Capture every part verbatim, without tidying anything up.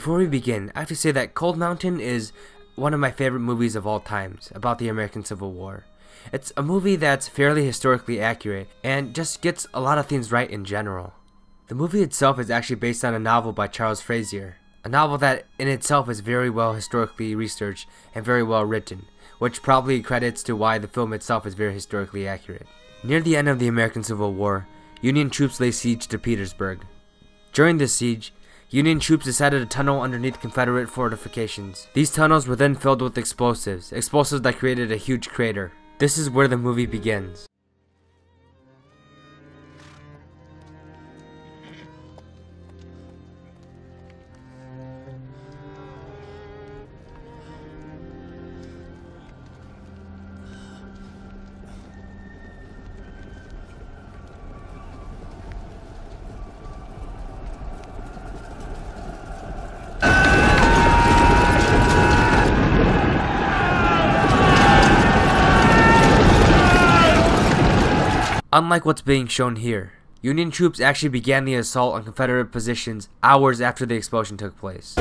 Before we begin, I have to say that Cold Mountain is one of my favorite movies of all times about the American Civil War. It's a movie that's fairly historically accurate and just gets a lot of things right in general. The movie itself is actually based on a novel by Charles Frazier, a novel that in itself is very well historically researched and very well written, which probably credits to why the film itself is very historically accurate. Near the end of the American Civil War, Union troops lay siege to Petersburg. During this siege, Union troops decided to tunnel underneath Confederate fortifications. These tunnels were then filled with explosives, explosives that created a huge crater. This is where the movie begins. Unlike what's being shown here, Union troops actually began the assault on Confederate positions hours after the explosion took place.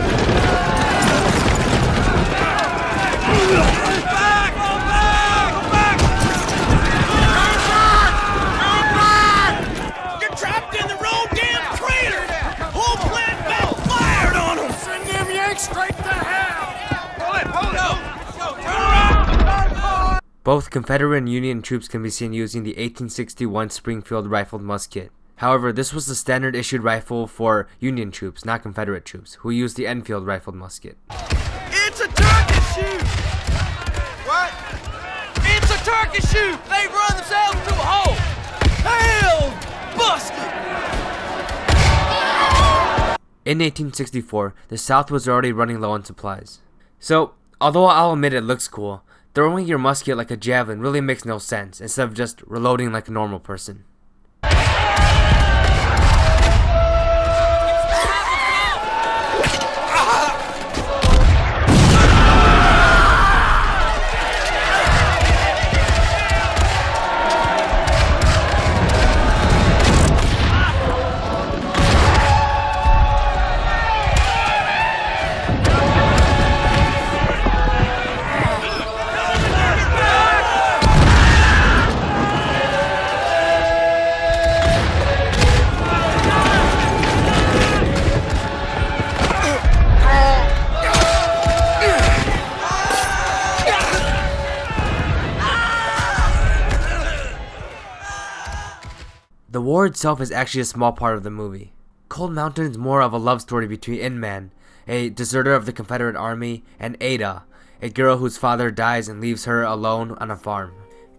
Both Confederate and Union troops can be seen using the eighteen sixty-one Springfield rifled musket. However, this was the standard issued rifle for Union troops, not Confederate troops, who used the Enfield rifled musket. It's a turkey shoot! What? It's a turkey shoot! They run themselves to a hole! Hell, busted! In eighteen sixty-four, the South was already running low on supplies. So, although I'll admit it looks cool, throwing your musket like a javelin really makes no sense instead of just reloading like a normal person. The war itself is actually a small part of the movie. Cold Mountain is more of a love story between Inman, a deserter of the Confederate Army, and Ada, a girl whose father dies and leaves her alone on a farm.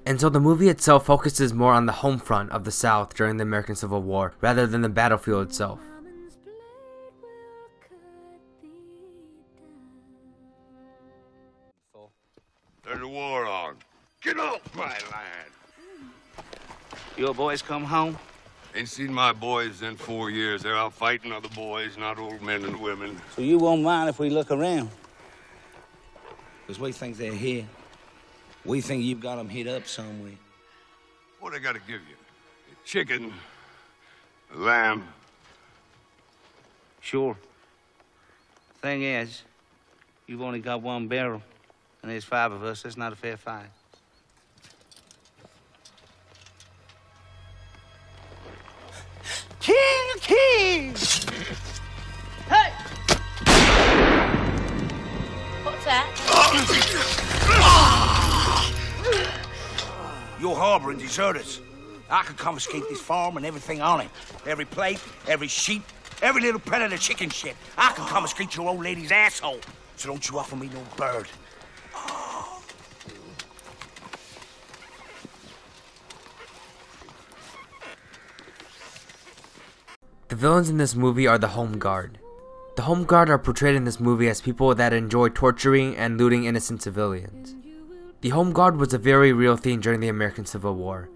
And so the movie itself focuses more on the home front of the South during the American Civil War rather than the battlefield itself. There's a war on. Get off my land! Your boys come home? Ain't seen my boys in four years. They're out fighting other boys, not old men and women. So you won't mind if we look around? Because we think they're here. We think you've got them hid up somewhere. What I got to give you? A chicken, a lamb. Sure. Thing is, you've only got one barrel, and there's five of us. That's not a fair fight. King of Kings! Hey! What's that? You're harboring deserters. I could confiscate this farm and everything on it. Every plate, every sheep, every little predator chicken shit. I could confiscate your old lady's asshole. So don't you offer me no bird. The villains in this movie are the Home Guard. The Home Guard are portrayed in this movie as people that enjoy torturing and looting innocent civilians. The Home Guard was a very real thing during the American Civil War,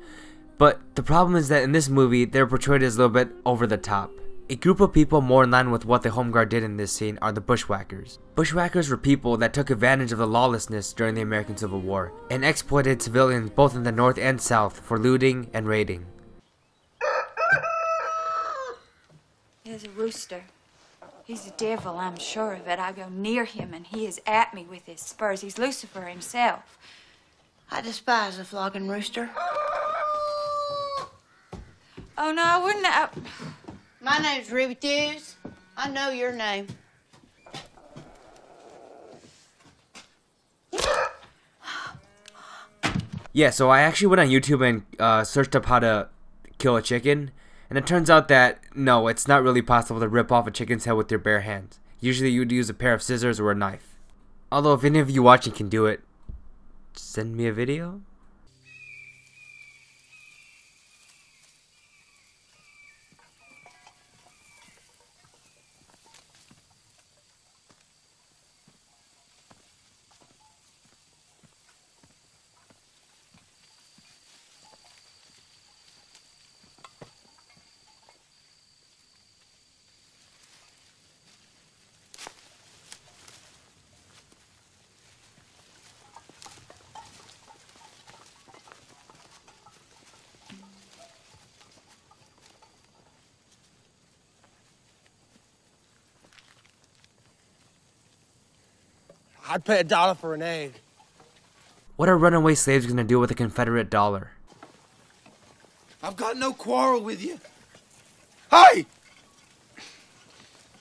but the problem is that in this movie they're portrayed as a little bit over the top. A group of people more in line with what the Home Guard did in this scene are the Bushwhackers. Bushwhackers were people that took advantage of the lawlessness during the American Civil War and exploited civilians both in the North and South for looting and raiding. There's a rooster. He's a devil, I'm sure of it. I go near him and he is at me with his spurs. He's Lucifer himself. I despise the flogging rooster. Oh, no, I wouldn't. I... My name's Ruby Dews. I know your name. Yeah, so I actually went on YouTube and uh, searched up how to kill a chicken, and it turns out that, no, it's not really possible to rip off a chicken's head with your bare hands. Usually you'd use a pair of scissors or a knife. Although if any of you watching can do it, send me a video? I'd pay a dollar for an egg. What are runaway slaves gonna do with a Confederate dollar? I've got no quarrel with you. Hey!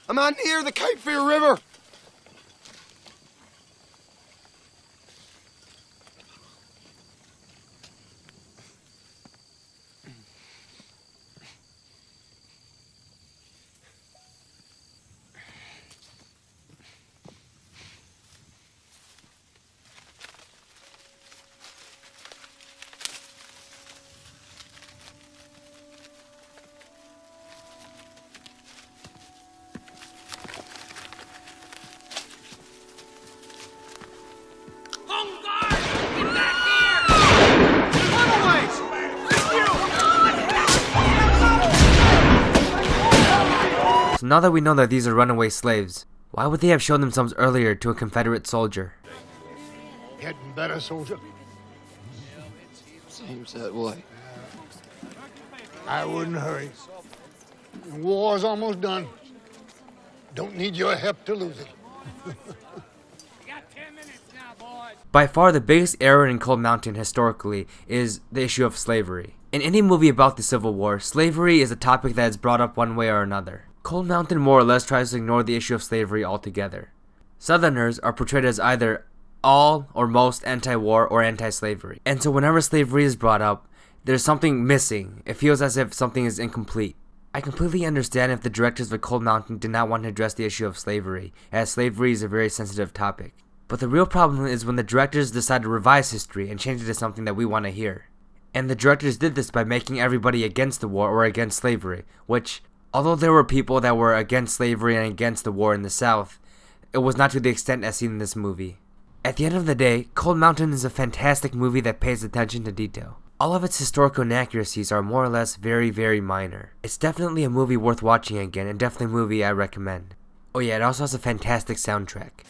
Am I near the Cape Fear River? Now that we know that these are runaway slaves, why would they have shown themselves earlier to a Confederate soldier? Getting better, soldier. Seems that way. I wouldn't hurry. The war's almost done. Don't need your help to lose it. By far the biggest error in Cold Mountain historically is the issue of slavery. In any movie about the Civil War, slavery is a topic that is brought up one way or another. Cold Mountain more or less tries to ignore the issue of slavery altogether. Southerners are portrayed as either all or most anti-war or anti-slavery. And so whenever slavery is brought up, there's something missing. It feels as if something is incomplete. I completely understand if the directors of Cold Mountain did not want to address the issue of slavery, as slavery is a very sensitive topic. But the real problem is when the directors decide to revise history and change it to something that we want to hear. And the directors did this by making everybody against the war or against slavery, which, although there were people that were against slavery and against the war in the South, it was not to the extent as seen in this movie. At the end of the day, Cold Mountain is a fantastic movie that pays attention to detail. All of its historical inaccuracies are more or less very, very minor. It's definitely a movie worth watching again, and definitely a movie I recommend. Oh yeah, it also has a fantastic soundtrack.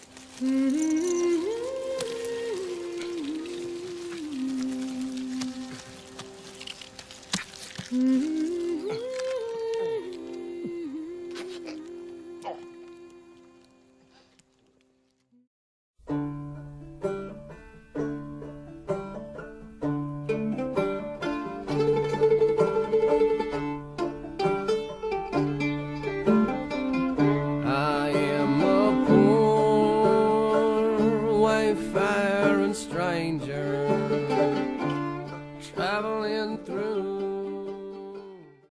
Fire and stranger traveling through